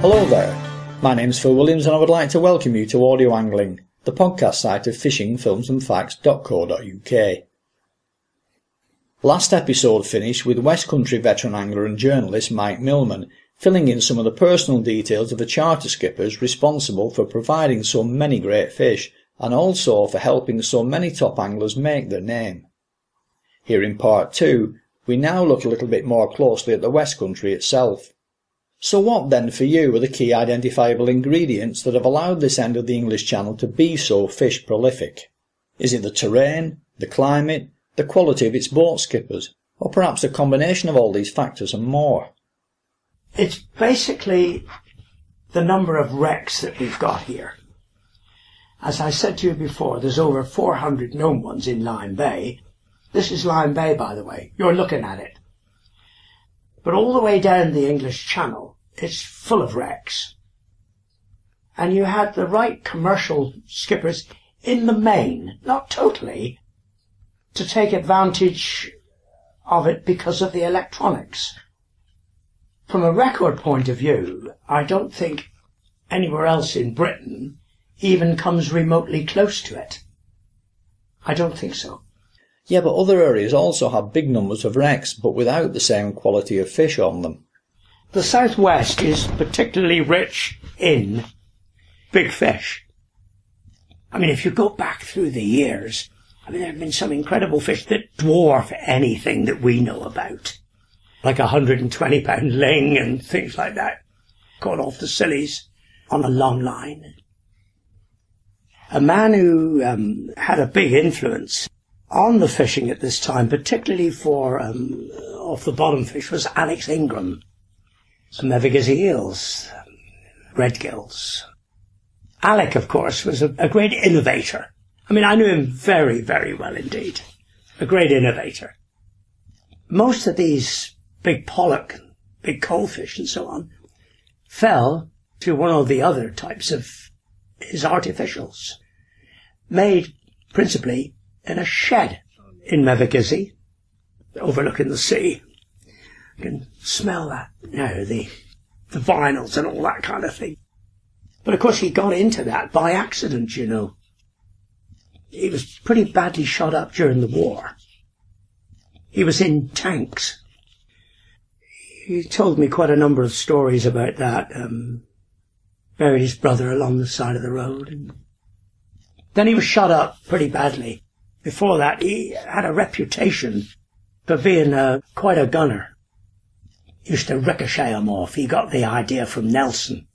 Hello there, my name's Phil Williams and I would like to welcome you to Audio Angling, the podcast site of fishingfilmsandfacts.co.uk. Last episode finished with West Country veteran angler and journalist Mike Millman, filling in some of the personal details of the charter skippers responsible for providing so many great fish and also for helping so many top anglers make their name. Here in part 2, we now look a little bit more closely at the West Country itself. So what then for you are the key identifiable ingredients that have allowed this end of the English Channel to be so fish prolific? Is it the terrain, the climate, the quality of its boat skippers, or perhaps a combination of all these factors and more? It's basically the number of wrecks that we've got here. As I said to you before, there's over 400 known ones in Lyme Bay. This is Lyme Bay, by the way. You're looking at it. But all the way down the English Channel, it's full of wrecks. And you had the right commercial skippers in the main, not totally, to take advantage of it because of the electronics. From a record point of view, I don't think anywhere else in Britain even comes remotely close to it. I don't think so. Yeah, but other areas also have big numbers of wrecks, but without the same quality of fish on them. The southwest is particularly rich in big fish. I mean, if you go back through the years, I mean, there have been some incredible fish that dwarf anything that we know about, like 120-pound ling and things like that, caught off the sillies on a long line. A man who had a big influence on the fishing at this time, particularly for off-the-bottom fish, was Alex Ingram. Some Mevig's eels, redgills. Alec, of course, was a great innovator. I mean, I knew him very, very well indeed. A great innovator. Most of these big pollock, big coalfish and so on, fell to one or the other types of his artificials, made principally in a shed in Mevagissey, overlooking the sea. You can smell that, you know, the vinyls and all that kind of thing. But of course he got into that by accident, you know. He was pretty badly shot up during the war. He was in tanks. He told me quite a number of stories about that. Buried his brother along the side of the road. And then he was shot up pretty badly. Before that, he had a reputation for being quite a gunner. He used to ricochet him off. He got the idea from Nelson.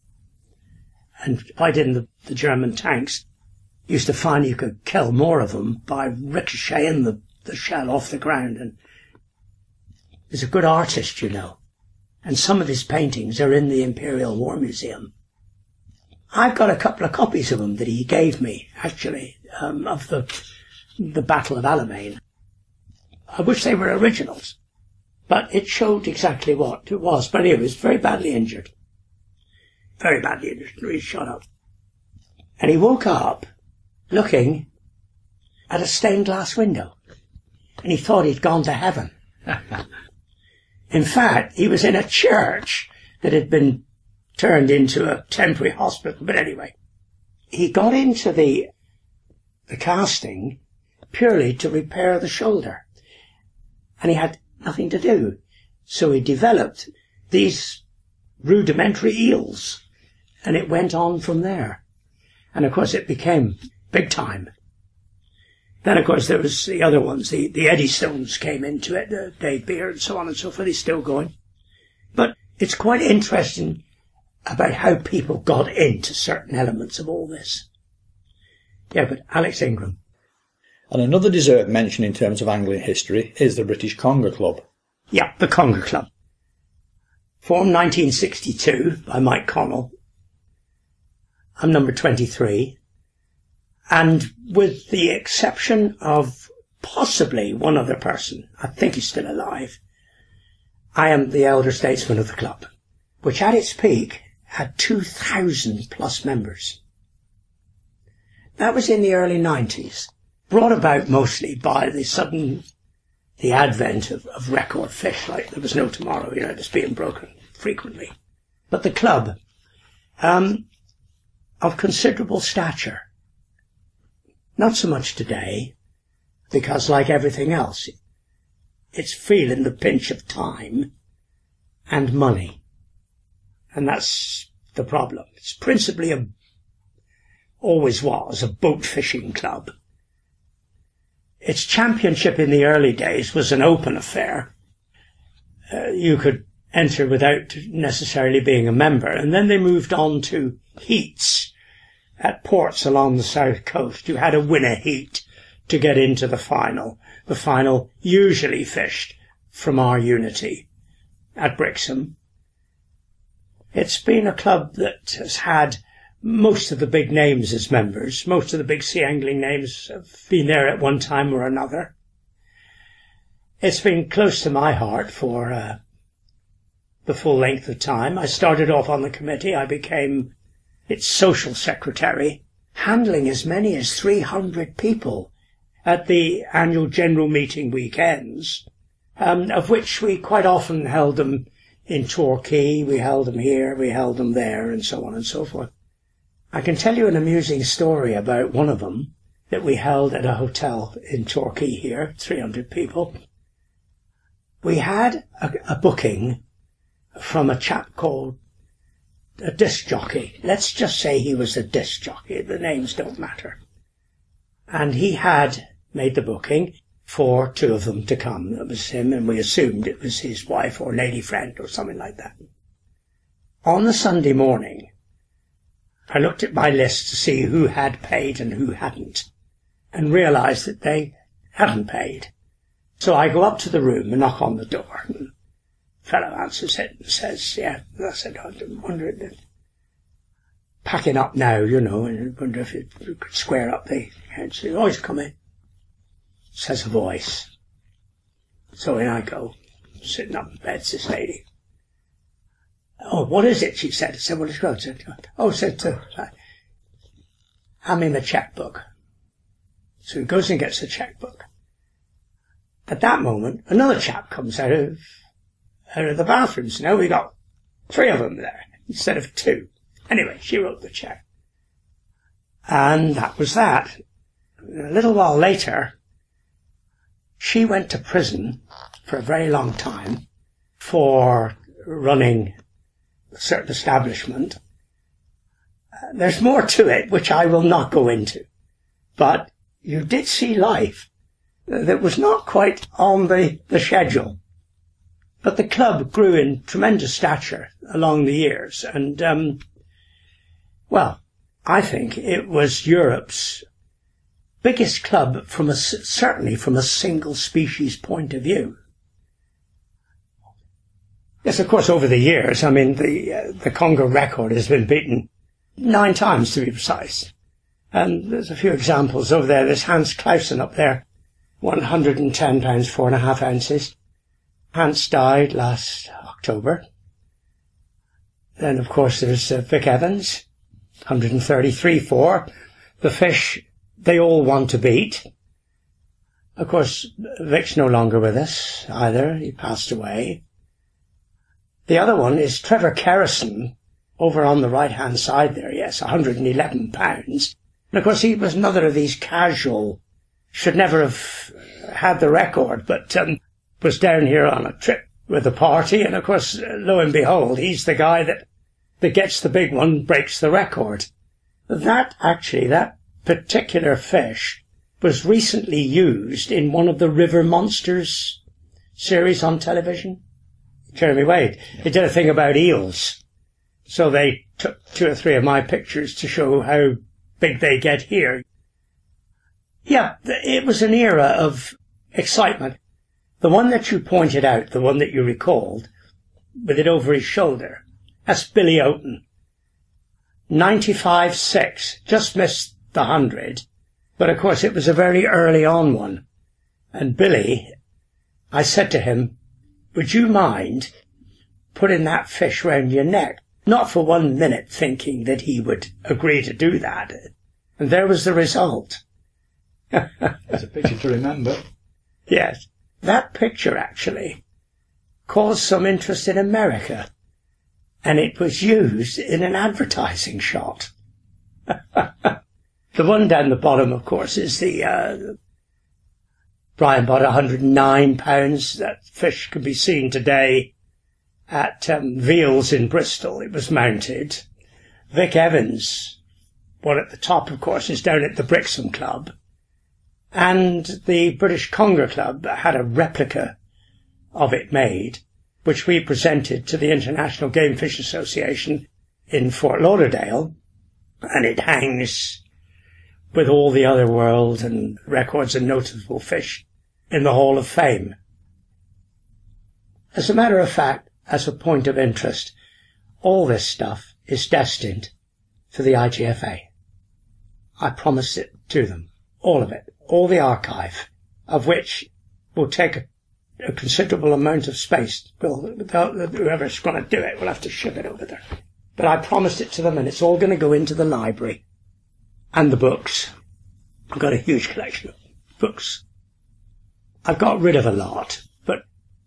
And fighting the German tanks, you used to find you could kill more of them by ricocheting the shell off the ground. And he's a good artist, you know. And some of his paintings are in the Imperial War Museum. I've got a couple of copies of them that he gave me, actually, of the Battle of Alamein. I wish they were originals, but it showed exactly what it was. But he was very badly injured. Very badly injured. He was shot up. And he woke up looking at a stained glass window, and he thought he'd gone to heaven. In fact, he was in a church that had been turned into a temporary hospital. But anyway, he got into the casting purely to repair the shoulder, and he had nothing to do. So he developed these rudimentary eels, and it went on from there. And of course it became big time. Then, of course, there was the other ones. The Eddystones came into it, the Dave Beer and so on and so forth. He's still going. But it's quite interesting about how people got into certain elements of all this. Yeah, but Alex Ingram. And another deserved mention in terms of angling history is the British Conger Club. Yeah, the Conger Club. Formed 1962 by Mike Connell. I'm number 23. And with the exception of possibly one other person, I think he's still alive, I am the elder statesman of the club, which at its peak had 2,000 plus members. That was in the early 90s, brought about mostly by the advent of record fish, like there was no tomorrow, you know, it was being broken frequently. But the club of considerable stature. Not so much today, because like everything else, it's feeling the pinch of time and money. And that's the problem. It's principally always was a boat fishing club. Its championship in the early days was an open affair. You could enter without necessarily being a member. And then they moved on to heats at ports along the south coast. You had a winner heat to get into the final. The final usually fished from our unity at Brixham. It's been a club that has had most of the big names as members. Most of the big sea angling names have been there at one time or another. It's been close to my heart for the full length of time. I started off on the committee. I became its social secretary, handling as many as 300 people at the annual general meeting weekends, of which we quite often held them in Torquay, we held them here, we held them there, and so on and so forth. I can tell you an amusing story about one of them that we held at a hotel in Torquay here, 300 people. We had a booking from a chap called a disc jockey. Let's just say he was a disc jockey. The names don't matter. And he had made the booking for two of them to come. It was him, and we assumed it was his wife or lady friend or something like that. On the Sunday morning, I looked at my list to see who had paid and who hadn't, and realised that they hadn't paid. So I go up to the room and knock on the door. And the fellow answers it and says, yeah, and I said, I'm wondering, packing up now, you know, and I wonder if you could square up the head. So you always come in. Says a voice. So in I go, sitting up in bed, this lady. Oh, what is it? She said. I said, what is it? Oh, said, hand me the checkbook. So he goes and gets the checkbook. At that moment, another chap comes out of the bathroom. So now we got three of them there instead of two. Anyway, she wrote the check. And that was that. A little while later, she went to prison for a very long time for running a certain establishment. There's more to it, which I will not go into. But you did see life that was not quite on the schedule. But the club grew in tremendous stature along the years. And, well, I think it was Europe's biggest club, certainly from a single species point of view. Yes, of course, over the years, I mean, the Conger record has been beaten 9 times, to be precise. And there's a few examples over there. There's Hans Clausen up there, 110 pounds, 4.5 ounces. Hans died last October. Then, of course, there's Vic Evans, 133.4. The fish they all want to beat. Of course, Vic's no longer with us either. He passed away. The other one is Trevor Kerrison, over on the right-hand side there, yes, 111 pounds. And of course, he was another of these casual, should never have had the record, but was down here on a trip with a party. And of course, lo and behold, he's the guy that gets the big one, breaks the record. That particular fish was recently used in one of the River Monsters series on television. Jeremy Wade. They did a thing about eels. So they took 2 or 3 of my pictures to show how big they get here. Yeah, it was an era of excitement. The one that you pointed out, the one that you recalled, with it over his shoulder, that's Billy Oaten. 95.6, just missed the 100, but of course it was a very early on one. And Billy, I said to him, would you mind putting that fish round your neck? Not for 1 minute thinking that he would agree to do that. And there was the result. That's a picture to remember. Yes. That picture actually caused some interest in America. and it was used in an advertising shot. The one down the bottom, of course, is the... Brian bought £109. That fish can be seen today at Veals in Bristol. It was mounted. Vic Evans, one at the top, of course, is down at the Brixham Club. And the British Conger Club had a replica of it made, which we presented to the International Game Fish Association in Fort Lauderdale, and it hangs with all the other world and records and notable fish in the Hall of Fame. As a matter of fact, as a point of interest, all this stuff is destined for the IGFA. I promised it to them, all of it, all the archive, of which will take a considerable amount of space. Well, whoever's going to do it will have to ship it over there. But I promised it to them, and it's all going to go into the library. And the books. I've got a huge collection of books. I've got rid of a lot, but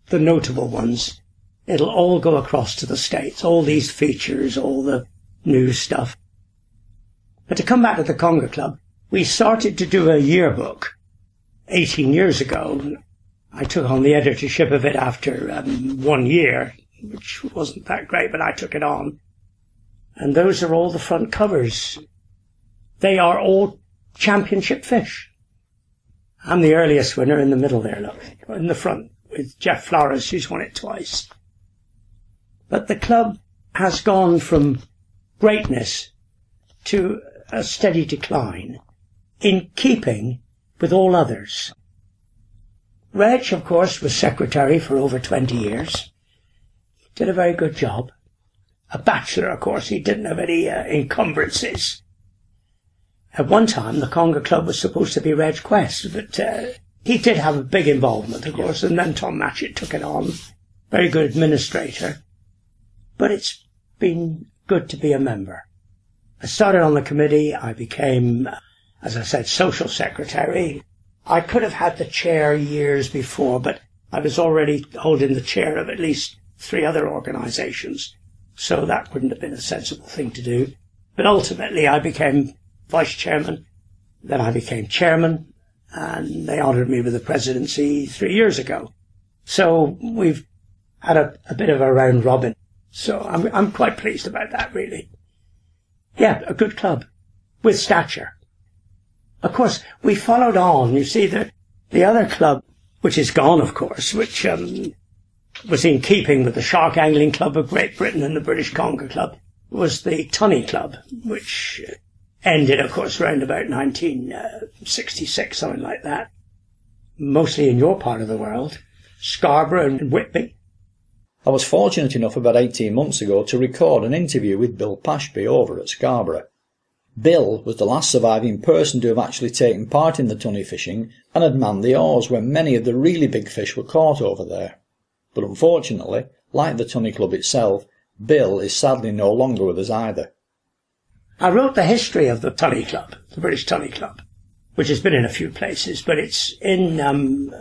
the notable ones, it'll all go across to the States, all these features, all the new stuff. But to come back to the Conger Club, we started to do a yearbook 18 years ago. I took on the editorship of it after 1 year, which wasn't that great, but I took it on. And those are all the front covers. They are all championship fish. I'm the earliest winner in the middle there, look, in the front, with Jeff Flores, who's won it twice. But the club has gone from greatness to a steady decline, in keeping with all others. Reg, of course, was secretary for over 20 years. Did a very good job. A bachelor, of course, he didn't have any encumbrances. At one time, the Conger Club was supposed to be Reg Quest, but he did have a big involvement, of course, and then Tom Matchett took it on. Very good administrator. But it's been good to be a member. I started on the committee. I became, as I said, social secretary. I could have had the chair years before, but I was already holding the chair of at least 3 other organisations, so that wouldn't have been a sensible thing to do. But ultimately, I became vice chairman, then I became chairman, and they honoured me with the presidency 3 years ago. So we've had a bit of a round robin. So I'm quite pleased about that, really. Yeah, a good club, with stature. Of course, we followed on. You see, the other club, which is gone, of course, which was in keeping with the Shark Angling Club of Great Britain and the British Conger Club, was the Tunny Club, which... ended, of course, round about 1966, something like that. Mostly in your part of the world, Scarborough and Whitby. I was fortunate enough about 18 months ago to record an interview with Bill Pashby over at Scarborough. Bill was the last surviving person to have actually taken part in the tunny fishing and had manned the oars when many of the really big fish were caught over there. But unfortunately, like the Tunny Club itself, Bill is sadly no longer with us either. I wrote the history of the Tunny Club, the British Tunny Club, which has been in a few places, but it's in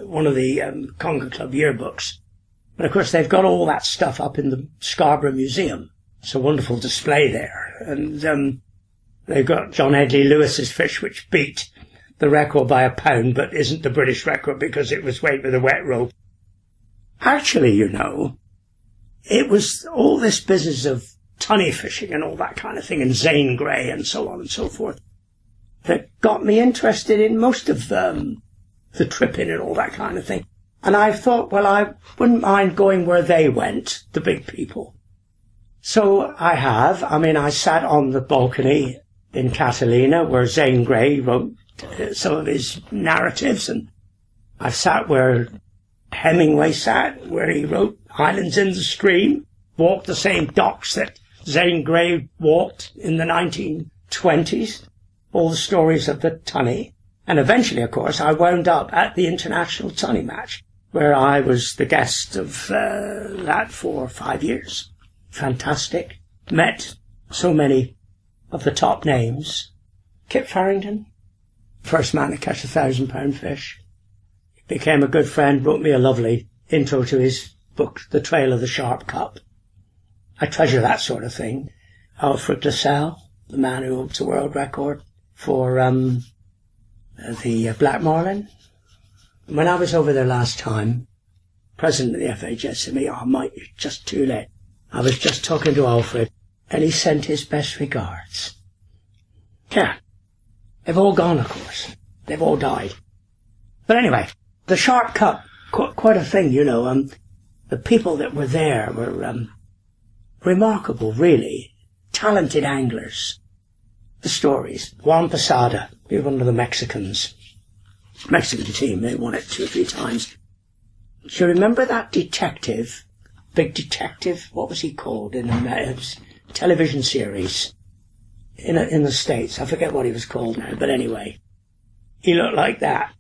one of the Conger Club yearbooks. And of course they've got all that stuff up in the Scarborough Museum. It's a wonderful display there. And they've got John Hedley Lewis's fish, which beat the record by £1, but isn't the British record because it was weighed with a wet rope. Actually, you know, it was all this business of tunny fishing and all that kind of thing, and Zane Grey and so on and so forth, that got me interested in most of the tripping and all that kind of thing. And I thought, well, I wouldn't mind going where they went, the big people. So I have. I mean, I sat on the balcony in Catalina where Zane Grey wrote some of his narratives, and I've sat where Hemingway sat, where he wrote Islands in the Stream, walked the same docks that Zane Grey walked in the 1920s, all the stories of the tunny. And eventually, of course, I wound up at the International Tunny Match, where I was the guest of that for 5 years. Fantastic. Met so many of the top names. Kit Farrington, first man to catch a 1,000-pound fish. Became a good friend, wrote me a lovely intro to his book, The Trail of the Sharp Cup. I treasure that sort of thing. Alfred Lassell, the man who holds the world record for the black marlin. When I was over there last time, president of the FHS said to me, "Oh, Mike, you're just too late. I was just talking to Alfred, and he sent his best regards." Yeah. They've all gone, of course. They've all died. But anyway, the sharp cut, quite a thing, you know. The people that were there were remarkable, really. Talented anglers. The stories. Juan Posada, he was one of the Mexicans. Mexican team, they won it 2 or 3 times. Do you remember that detective, big detective, what was he called, in the television series in the States? I forget what he was called now, but anyway, he looked like that.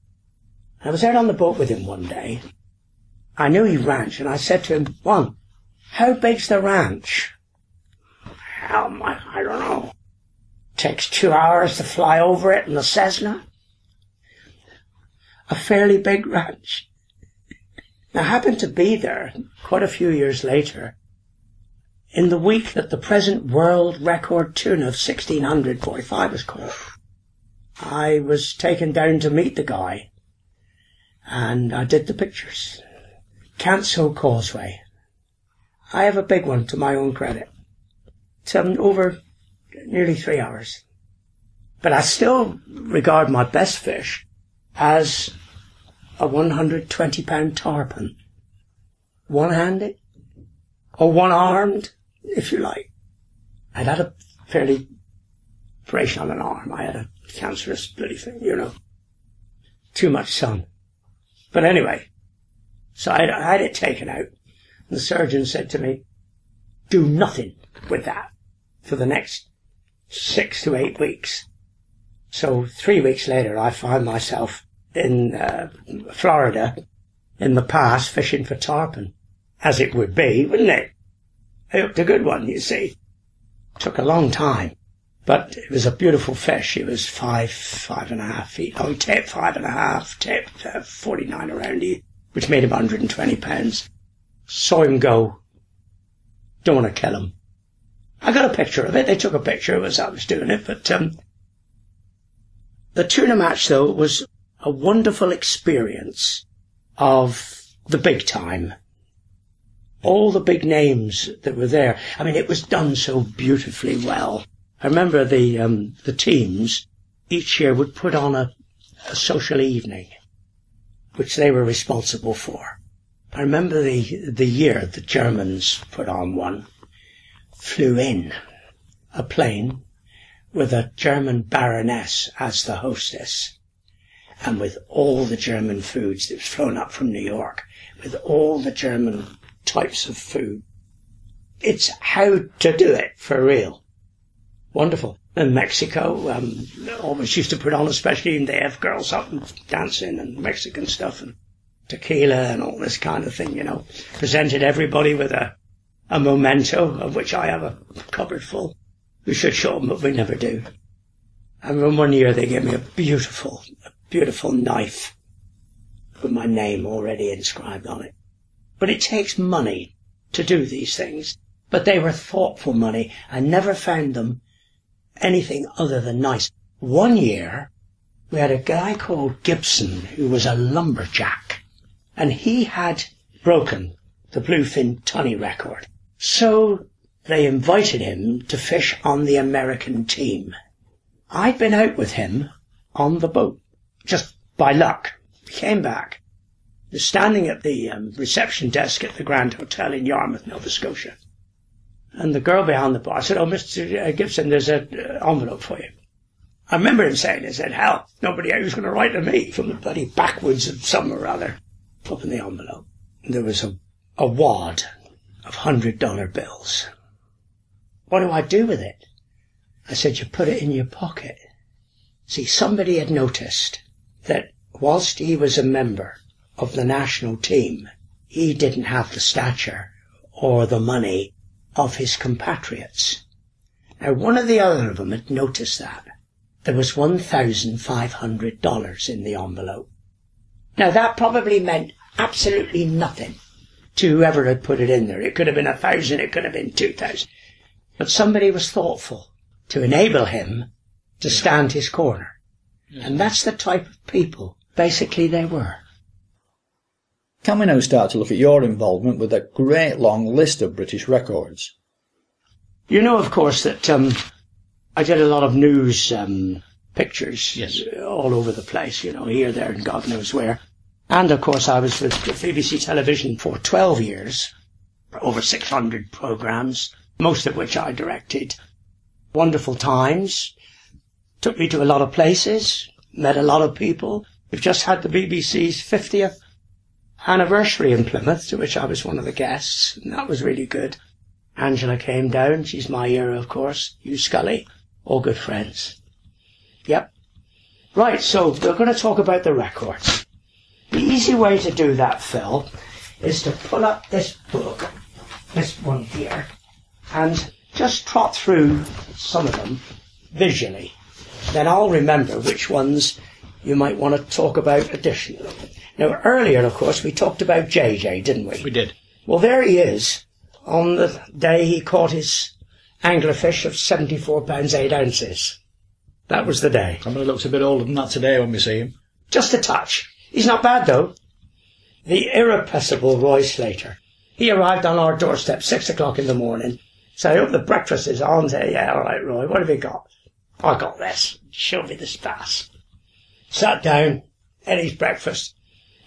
I was out on the boat with him one day. I knew he ranched, and I said to him, "Juan, how big's the ranch?" "How much? I don't know. Takes 2 hours to fly over it in the Cessna." A fairly big ranch. I happened to be there quite a few years later, in the week that the present world record tuna of 1,645 was caught. I was taken down to meet the guy, and I did the pictures. Canso Causeway. I have a big one to my own credit. It's over nearly 3 hours. But I still regard my best fish as a 120-pound tarpon. One-handed, or one-armed, if you like. I'd had a fairly operation on an arm. I had a cancerous bloody thing, you know. Too much sun. But anyway, so I had it taken out. And the surgeon said to me, "Do nothing with that for the next 6 to 8 weeks. So 3 weeks later, I found myself in Florida, in the past, fishing for tarpon. As it would be, wouldn't it? I hooked a good one, you see. Took a long time, but it was a beautiful fish. It was 5.5 feet. Oh, tip 5.5, tip 49 around you, which made him 120 pounds. Saw him go. Don't want to kill him. I got a picture of it. They took a picture as I was doing it, but the tuna match, though, was a wonderful experience of the big time. All the big names that were there. I mean, it was done so beautifully well. I remember the teams each year would put on a social evening, which they were responsible for. I remember the year the Germans put on one, flew in a plane with a German baroness as the hostess, and with all the German foods that was flown up from New York, with all the German types of food. It's how to do it, for real. Wonderful. And Mexico, always used to put on, especially, and they have girls up and dancing and Mexican stuff and tequila and all this kind of thing, you know. Presented everybody with a memento, of which I have a cupboard full. We should show them, but we never do. And one year they gave me a beautiful knife with my name already inscribed on it. But it takes money to do these things. But they were thoughtful money. I never found them anything other than nice. One year, we had a guy called Gibson, who was a lumberjack, and he had broken the bluefin tunny record. So they invited him to fish on the American team. I'd been out with him on the boat, just by luck. Came back, standing at the reception desk at the Grand Hotel in Yarmouth, Nova Scotia. And the girl behind the bar said, "Oh, Mr. Gibson, there's an envelope for you." I remember him saying, he said, "Hell, nobody who's going to write to me from the bloody backwoods of somewhere or other." Open the envelope. There was a wad of $100 bills. "What do I do with it?" I said, "You put it in your pocket." See, somebody had noticed that whilst he was a member of the national team, he didn't have the stature or the money of his compatriots. Now, one or the other of them had noticed that. There was $1,500 in the envelope. Now, that probably meant absolutely nothing to whoever had put it in there. It could have been 1,000, it could have been 2,000. But somebody was thoughtful to enable him to stand his corner. And that's the type of people, basically, they were. Can we now start to look at your involvement with that great long list of British records? You know, of course, that I did a lot of news pictures all over the place, you know, here, there, and God knows where. And, of course, I was with BBC Television for 12 years, over 600 programmes, most of which I directed. Wonderful times. Took me to a lot of places, met a lot of people. We've just had the BBC's 50th anniversary in Plymouth, to which I was one of the guests, and that was really good. Angela came down, she's my era, of course, Hugh Scully, all good friends. Yep. Right, so we're going to talk about the records. The easy way to do that, Phil, is to pull up this book, this one here, and just trot through some of them visually. Then I'll remember which ones you might want to talk about additionally. Now, earlier, of course, we talked about JJ, didn't we? We did. Well, there he is. On the day he caught his anglerfish of 74 pounds 8 ounces. That was the day. I mean, he looks a bit older than that today when we see him. Just a touch. He's not bad, though. The irrepressible Roy Slater. He arrived on our doorstep 6 o'clock in the morning. So I hope the breakfast is on. Say, yeah, all right, Roy, what have you got? I got this. Show me the stats. Sat down, ate his breakfast,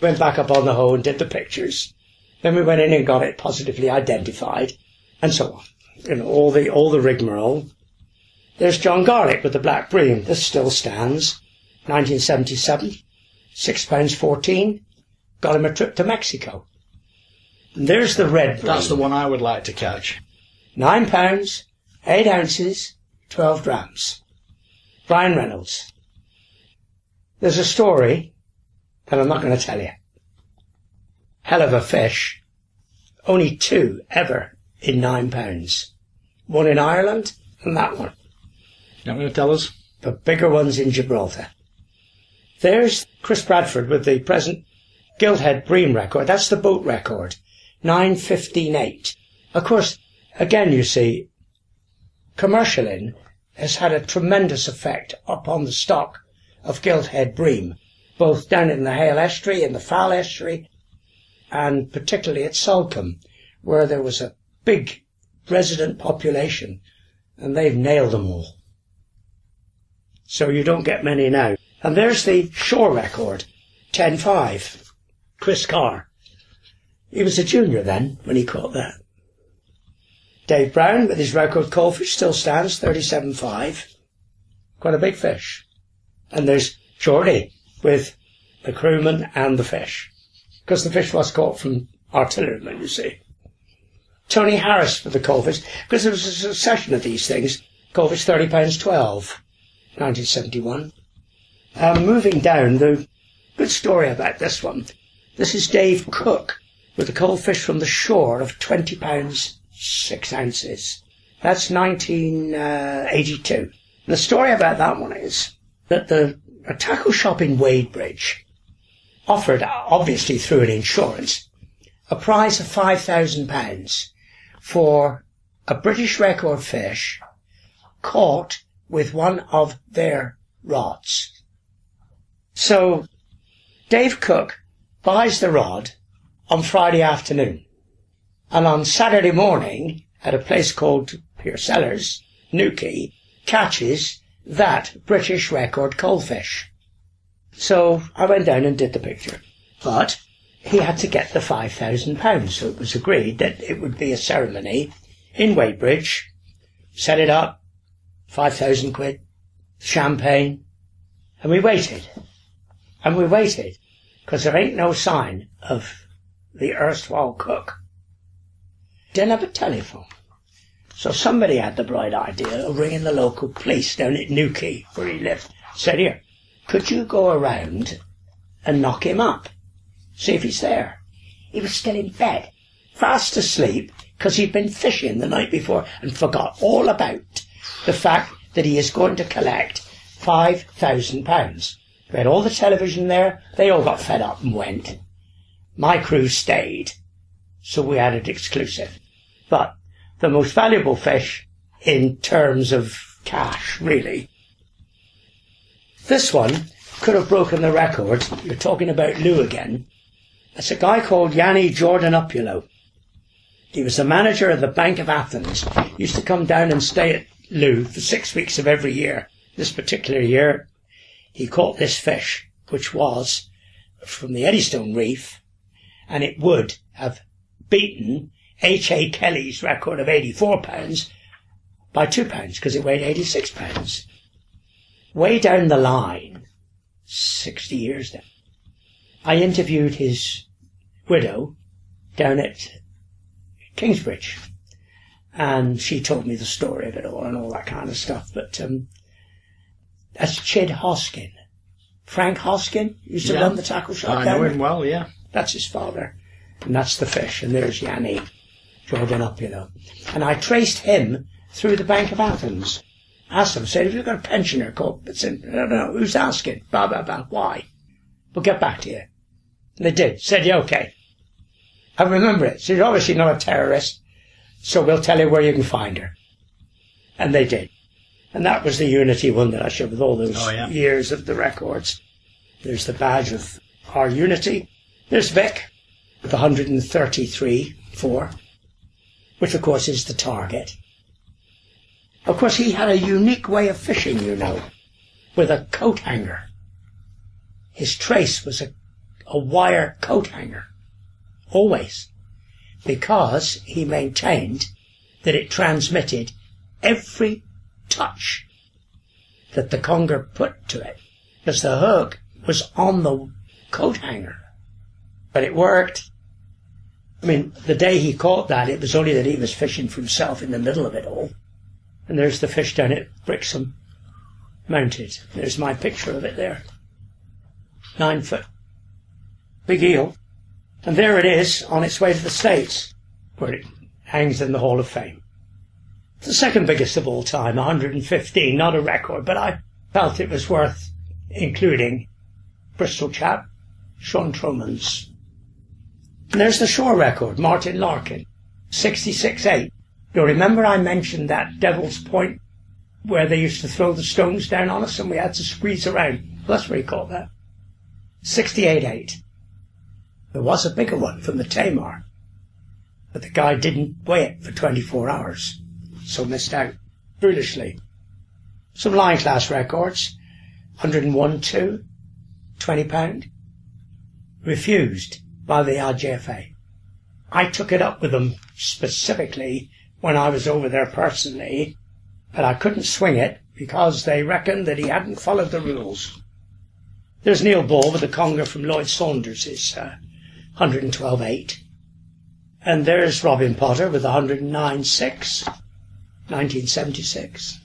went back up on the hole and did the pictures. Then we went in and got it positively identified, and so on. You know, all the rigmarole. There's John Garlick with the black bream. This still stands. 1977, £6.14. Got him a trip to Mexico. And there's the red bream. That's the one I would like to catch. £9, 8 ounces, 12 grams. Brian Reynolds. There's a story that I'm not going to tell you. Hell of a fish, only two ever in £9. One in Ireland and that one. You're not going to tell us? The bigger ones in Gibraltar. There's Chris Bradford with the present Gilthead Bream record. That's the boat record, 9.15.8. Of course, again, you see, commercialing has had a tremendous effect upon the stock of Gilthead Bream, both down in the Hale estuary and the Foul estuary, and particularly at Salcombe, where there was a big resident population, and they've nailed them all. So you don't get many now. And there's the shore record, 10.5, Chris Carr. He was a junior then, when he caught that. Dave Brown, with his record coalfish, still stands, 37.5. Quite a big fish. And there's Geordie, with the crewman and the fish, because the fish was caught from artillerymen, you see. Tony Harris for the coalfish, because there was a succession of these things. Coalfish, £30.12, 1971. Moving down, the good story about this one. This is Dave Cook with the coalfish from the shore of £20, 6 ounces. That's 1982. And the story about that one is that a tackle shop in Wadebridge offered, obviously through an insurance, a prize of £5,000 for a British record fish caught with one of their rods. So Dave Cook buys the rod on Friday afternoon, and on Saturday morning, at a place called Pearcellars, Newquay, catches that British record coalfish. So I went down and did the picture. But he had to get the £5,000, so it was agreed that it would be a ceremony in Weybridge. Set it up, 5,000 quid, champagne, and we waited. And we waited, because there ain't no sign of the erstwhile cook. Didn't have a telephone. So somebody had the bright idea of ringing the local police down at Newquay, where he lived. Said, here, could you go around and knock him up? See if he's there. He was still in bed, fast asleep, because he'd been fishing the night before and forgot all about the fact that he is going to collect £5,000. We had all the television there. They all got fed up and went. My crew stayed. so we had it exclusive. But the most valuable fish in terms of cash, really. This one could have broken the record. You're talking about Lou again. It's a guy called Yanni Jordanopoulos. He was the manager of the Bank of Athens. He used to come down and stay at Lou for 6 weeks of every year. This particular year, he caught this fish, which was from the Eddystone Reef, and it would have beaten H.A. Kelly's record of 84 pounds by 2 pounds, because it weighed 86 pounds. Way down the line, 60 years now, I interviewed his widow down at Kingsbridge, and she told me the story of it all and all that kind of stuff. But that's Chid Hoskin. Frank Hoskin used to run the tackle shop. I know him well, yeah. That's his father, and that's the fish. And there's Yanni Jordanopoulos. And I traced him through the Bank of Athens. Asked him, said, if you've got a pensioner called, I don't know, who's asking? Blah, blah, blah, why? We'll get back to you. And they did. Said, yeah, okay. I remember it. She's obviously not a terrorist, so we'll tell you where you can find her. And they did. And that was the Unity one that I showed with all those years of the records. There's the badge of our Unity. There's Vic with 133.4, which of course is the target. Of course, he had a unique way of fishing, you know, with a coat hanger. His trace was a wire coat hanger, always, because he maintained that it transmitted every touch that the conger put to it, because the hook was on the coat hanger. But it worked. I mean, the day he caught that, it was only that he was fishing for himself in the middle of it all. And there's the fish down at Brixham, mounted. There's my picture of it there. 9 foot. Big eel. And there it is on its way to the States, where it hangs in the Hall of Fame. It's the second biggest of all time, 115, not a record, but I felt it was worth including Bristol chap, Sean Truman's. And there's the shore record, Martin Larkin, 66.8. You'll remember I mentioned that Devil's Point where they used to throw the stones down on us and we had to squeeze around. Well, that's where he caught that. 68.8. There was a bigger one from the Tamar, but the guy didn't weigh it for 24 hours, so missed out, foolishly. Some line class records, 101.2, 20 pound, refused by the IJFA. I took it up with them specifically when I was over there personally, but I couldn't swing it because they reckoned that he hadn't followed the rules. There's Neil Ball with the conger from Lloyd Saunders, his 112.8. And there's Robin Potter with 109.6, 1976.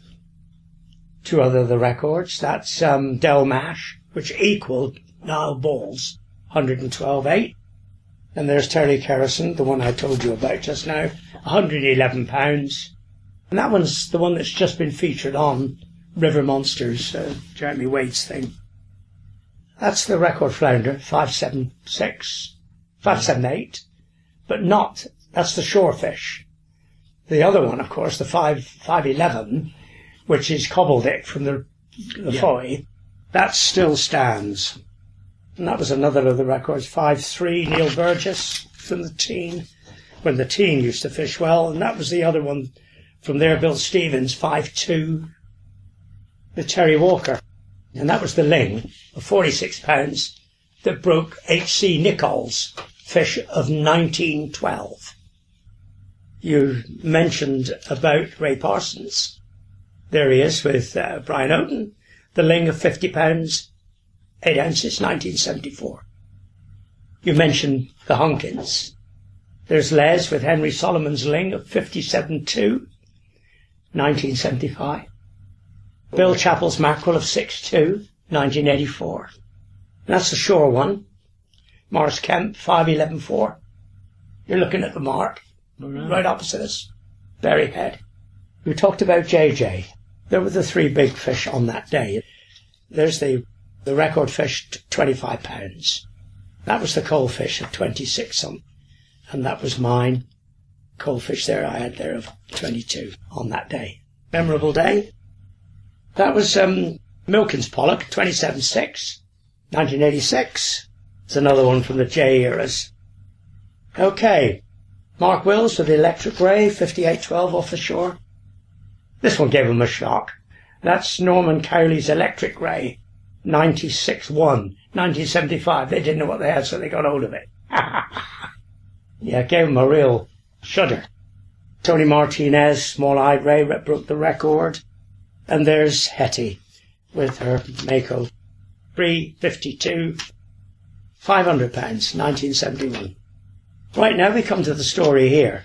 Two other of the records. That's Del Mash, which equaled Niall Ball's 112.8. And there's Terry Kerrison, the one I told you about just now, 111 pounds. And that one's the one that's just been featured on River Monsters, Jeremy Wade's thing. That's the record flounder, 576, 578, but not, that's the shore fish. The other one, of course, the 511, which is cobbledick from the Foy, that still stands. And that was another of the records, 53, Neil Burgess from the Teen, when the Teen used to fish well, and that was the other one from there, Bill Stevens, 52, with Terry Walker. And that was the ling of 46 pounds that broke H.C. Nicholl's fish of 1912. You mentioned about Ray Parsons. There he is with Brian Oaten, the ling of 50 pounds, 8 ounces, 1974. You mentioned the Honkins. There's Les with Henry Solomon's ling of 57.2, 1975. Bill Chappell's mackerel of 6.2, 1984. That's the shore one. Morris Kemp, 5.11.4. You're looking at the mark, right opposite us. Berry Head. We talked about JJ. There were the three big fish on that day. There's the record fish, 25 pounds. That was the coal fish of 26 some. and that was mine. Coalfish there I had there of 22 on that day. Memorable day. That was Milken's pollock, 27.6, 1986. It's another one from the J eras. Okay, Mark Wills with the Electric Ray, 58.12 off the shore. This one gave him a shock. That's Norman Cowley's Electric Ray, 96.1, 1975. They didn't know what they had, so they got hold of it. Yeah, gave him a real shudder. Tony Martinez, Small-Eyed Ray, broke the record. And there's Hetty with her Mako, 3.52, 500 pounds, 1971. Right, now we come to the story here.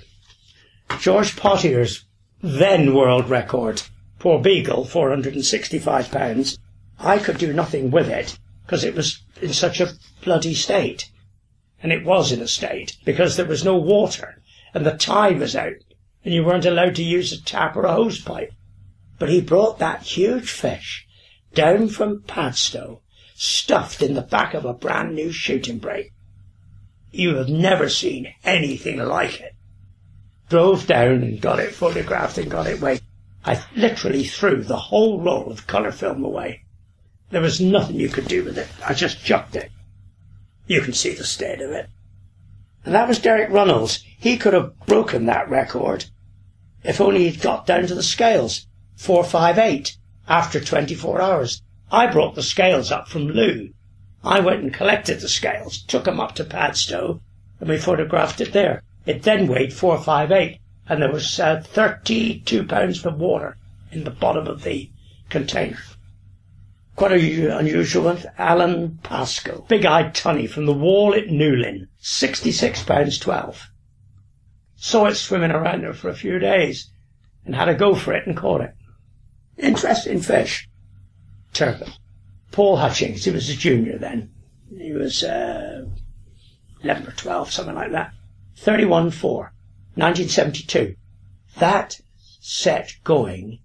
George Pottier's then world record, poor Beagle, 465 pounds. I could do nothing with it because it was in such a bloody state. And it was in a state because there was no water and the tide was out and you weren't allowed to use a tap or a hose pipe. But he brought that huge fish down from Padstow, stuffed in the back of a brand new shooting brake. You have never seen anything like it. Drove down and got it photographed and got it weighed. I literally threw the whole roll of colour film away. There was nothing you could do with it. I just chucked it. You can see the state of it. And that was Derek Runnels. He could have broken that record if only he'd got down to the scales, 458, after 24 hours. I brought the scales up from Loo. I went and collected the scales, took them up to Padstow, and we photographed it there. It then weighed 458, and there was 32 pounds of water in the bottom of the container. Quite an unusual one. Alan Pascoe, big-eyed tunny from the wall at Newlyn, 66 pounds 12. Saw it swimming around there for a few days, and had a go for it and caught it. Interesting fish. Turbot. Paul Hutchings, he was a junior then. He was 11 or 12, something like that. 31.4, 1972. That set going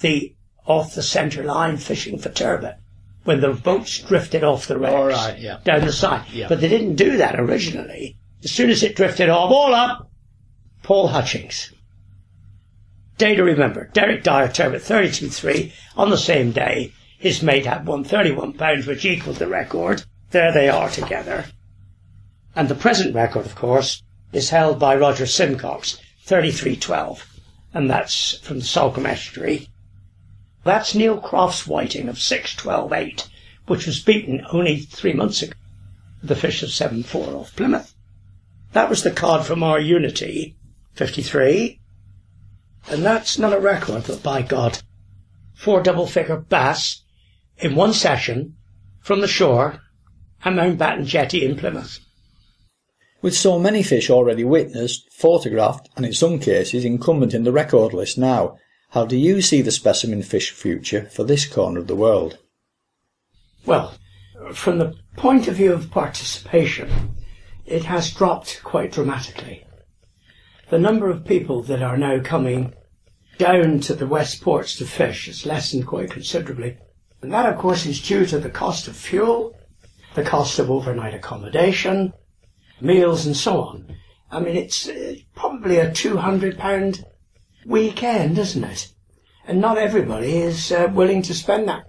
the off the centre line fishing for turbot when the boats drifted off the wrecks down the side. Yeah. But they didn't do that originally. As soon as it drifted off, all up, Paul Hutchings. Day to remember, Derek Dyer turbot, 32.3 on the same day. His mate had won 31 pounds, which equaled the record. There they are together. And the present record, of course, is held by Roger Simcox, 33.12, and that's from the Salcombe Estuary. That's Neil Croft's whiting of 6.12.8, which was beaten only 3 months ago, the fish of 7.4 off Plymouth. That was the cod from our Unity, 53, and that's not a record, but by God, four double-figure bass, in one session from the shore and Mountbatten jetty in Plymouth. With so many fish already witnessed, photographed and in some cases incumbent in the record list now, how do you see the specimen fish future for this corner of the world? Well, from the point of view of participation, it has dropped quite dramatically. The number of people that are now coming down to the west ports to fish has lessened quite considerably. And that, of course, is due to the cost of fuel, the cost of overnight accommodation, meals and so on. I mean, it's probably a £200 weekend, isn't it? And not everybody is willing to spend that.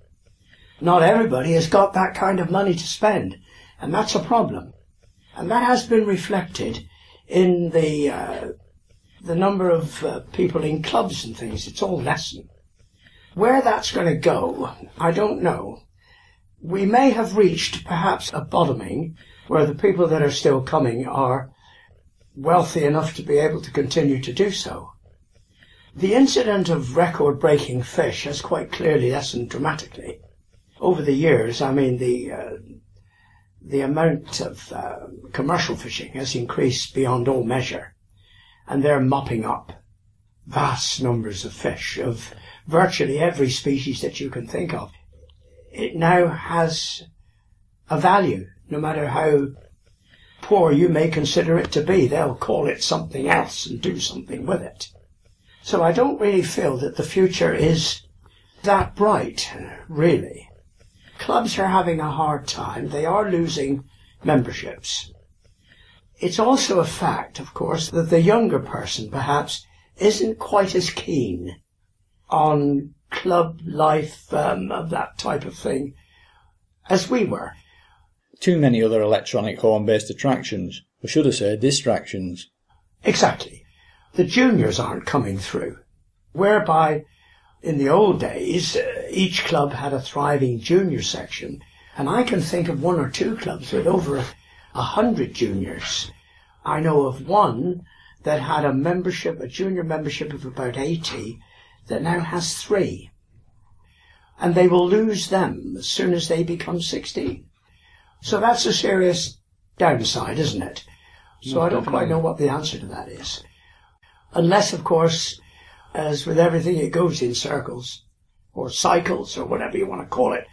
Not everybody has got that kind of money to spend, and that's a problem. And that has been reflected in the number of people in clubs and things. It's all lessened. Where that's going to go, I don't know. We may have reached perhaps a bottoming where the people that are still coming are wealthy enough to be able to continue to do so. The incident of record-breaking fish has quite clearly lessened dramatically. Over the years, I mean, the amount of commercial fishing has increased beyond all measure. And they're mopping up vast numbers of fish of virtually every species that you can think of. It now has a value, no matter how poor you may consider it to be. They'll call it something else and do something with it. So I don't really feel that the future is that bright, really. Clubs are having a hard time. They are losing memberships. It's also a fact, of course, that the younger person perhaps isn't quite as keen on club life of that type of thing as we were. Too many other electronic horn-based attractions, or should I say distractions. Exactly. The juniors aren't coming through, whereby in the old days each club had a thriving junior section, and I can think of one or two clubs with over 100 juniors. I know of one that had a junior membership of about 80, that now has 3, and they will lose them as soon as they become 16. So that's a serious downside, isn't it? So I don't quite know what the answer to that is. Unless, of course, as with everything, it goes in circles, or cycles, or whatever you want to call it,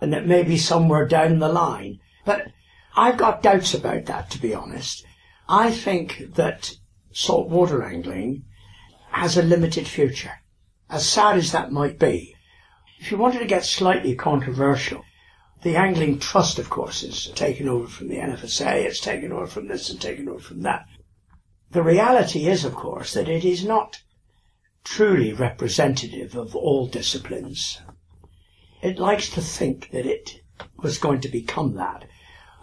and it may be somewhere down the line. But I've got doubts about that, to be honest. I think that saltwater angling has a limited future, as sad as that might be. If you wanted to get slightly controversial, the Angling Trust, of course, is taken over from the NFSA, it's taken over from this and taken over from that. The reality is, of course, that it is not truly representative of all disciplines. It likes to think that it was going to become that,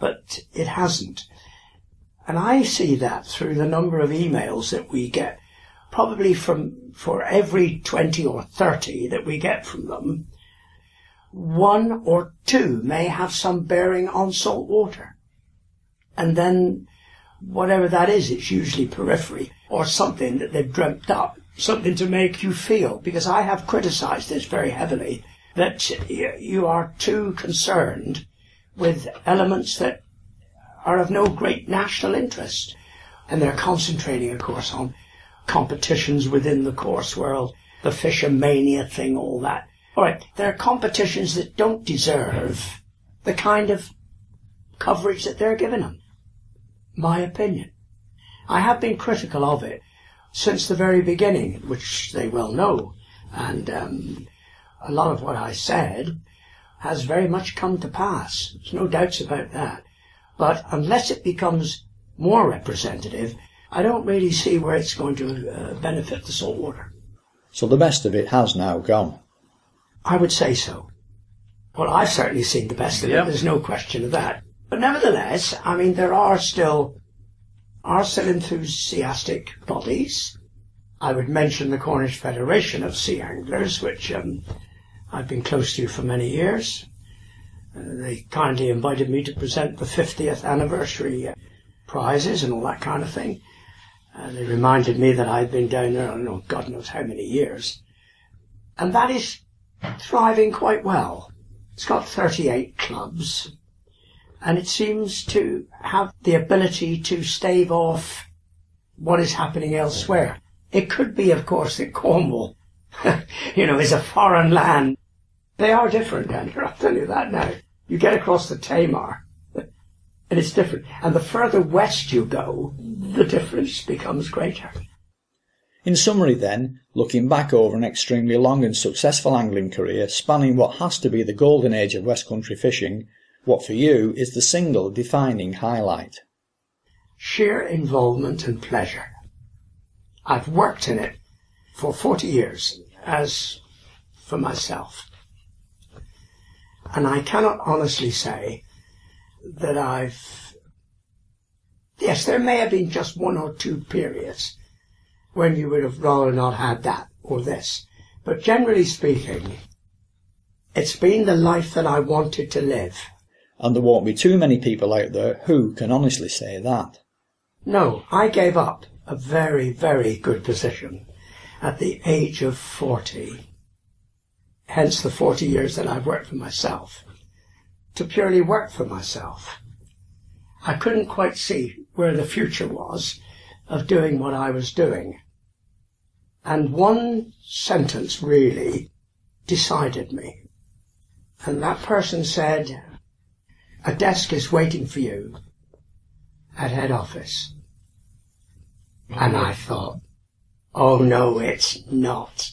but it hasn't. And I see that through the number of emails that we get, probably for every 20 or 30 that we get from them, one or two may have some bearing on salt water. And then, whatever that is, it's usually periphery or something that they've dreamt up, something to make you feel, because I have criticised this very heavily, that you are too concerned with elements that are of no great national interest. And they're concentrating, of course, on competitions within the course world, the Fishermania thing, all that. All right, there are competitions that don't deserve the kind of coverage that they're giving them. My opinion. I have been critical of it since the very beginning, which they well know, and a lot of what I said has very much come to pass. There's no doubts about that. But unless it becomes more representative, I don't really see where it's going to benefit the saltwater. So the best of it has now gone. I would say so. Well, I've certainly seen the best of it, there's no question of that. But nevertheless, I mean, there are still enthusiastic bodies. I would mention the Cornish Federation of Sea Anglers, which I've been close to for many years. They kindly invited me to present the 50th anniversary prizes and all that kind of thing. They reminded me that I'd been down there, I don't know, God knows how many years. And that is thriving quite well. It's got 38 clubs, and it seems to have the ability to stave off what is happening elsewhere. It could be, of course, that Cornwall, is a foreign land. They are different down here, I'll tell you that now. You get across the Tamar, and it's different. And the further west you go, the difference becomes greater. In summary then, looking back over an extremely long and successful angling career spanning what has to be the golden age of West Country fishing, what for you is the single defining highlight? Sheer involvement and pleasure. I've worked in it for 40 years, as for myself. And I cannot honestly say that I've... Yes, there may have been just one or two periods when you would have rather not had that or this. But generally speaking, it's been the life that I wanted to live. And there won't be too many people out there who can honestly say that. No, I gave up a very, very good position at the age of 40, hence the 40 years that I've worked for myself, to purely work for myself. I couldn't quite see where the future was of doing what I was doing. And one sentence really decided me. And that person said, "A desk is waiting for you at head office." And I thought, oh no, it's not.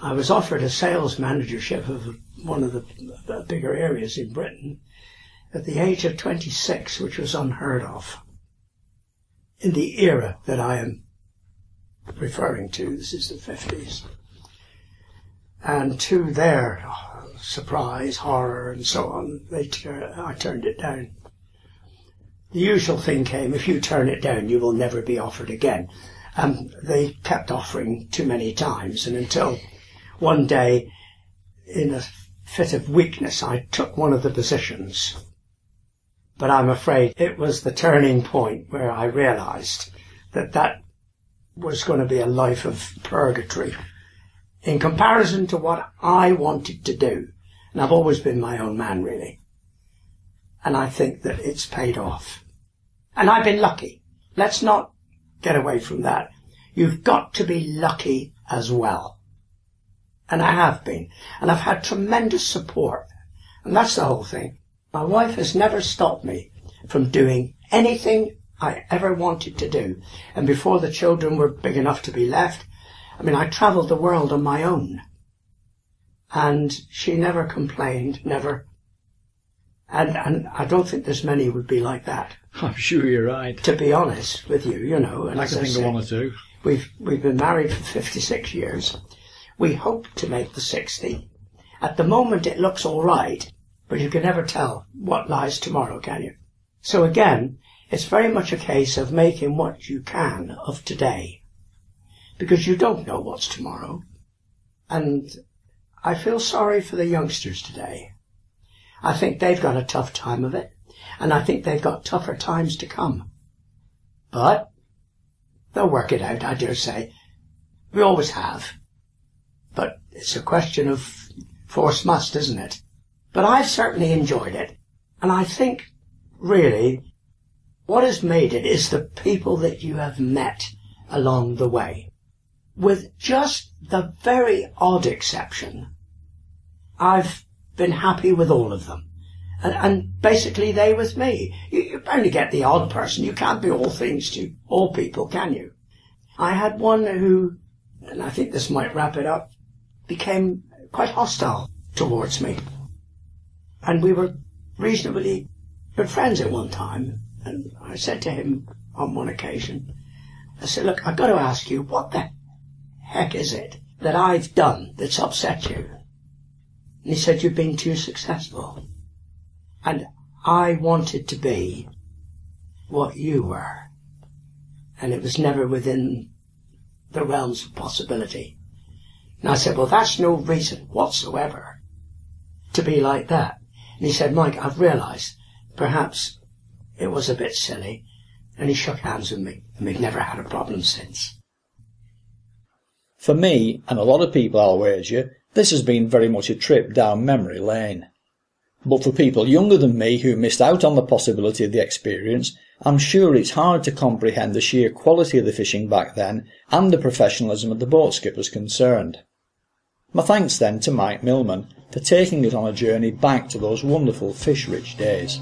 I was offered a sales managership of one of the bigger areas in Britain at the age of 26, which was unheard of. in the era that I am referring to, this is the 50s, and to their surprise, horror and so on, I turned it down. The usual thing came, if you turn it down you will never be offered again, and they kept offering too many times, and until one day in a fit of weakness I took one of the positions. But I'm afraid it was the turning point where I realised that that was going to be a life of purgatory in comparison to what I wanted to do. And I've always been my own man, really. And I think that it's paid off. And I've been lucky. Let's not get away from that. You've got to be lucky as well. And I have been. And I've had tremendous support. And that's the whole thing. My wife has never stopped me from doing anything I ever wanted to do. And before the children were big enough to be left, I mean, I travelled the world on my own. And she never complained, never. And I don't think there's many would be like that. I'm sure you're right. To be honest with you, you know. And I can think of one or two. We've been married for 56 years. We hope to make the 60. At the moment it looks all right, but you can never tell what lies tomorrow, can you? So again, it's very much a case of making what you can of today, because you don't know what's tomorrow. And I feel sorry for the youngsters today. I think they've got a tough time of it, and I think they've got tougher times to come. But they'll work it out, I dare say. We always have. But it's a question of force must, isn't it? But I've certainly enjoyed it. And I think, really, what has made it is the people that you have met along the way. With just the very odd exception, I've been happy with all of them, and basically they with me. You only get the odd person. You can't be all things to all people, can you? I had one who, and I think this might wrap it up, became quite hostile towards me, and we were reasonably good friends at one time, and I said to him on one occasion, I said, look, I've got to ask you, what the heck is it that I've done that's upset you? And he said, you've been too successful. And I wanted to be what you were. And it was never within the realms of possibility. And I said, well, that's no reason whatsoever to be like that. And he said, Mike, I've realised perhaps it was a bit silly. And he shook hands with me, and we've never had a problem since. For me, and a lot of people, I'll wager, this has been very much a trip down memory lane. But for people younger than me who missed out on the possibility of the experience, I'm sure it's hard to comprehend the sheer quality of the fishing back then and the professionalism of the boat skippers concerned. My thanks then to Mike Millman for taking us on a journey back to those wonderful fish-rich days.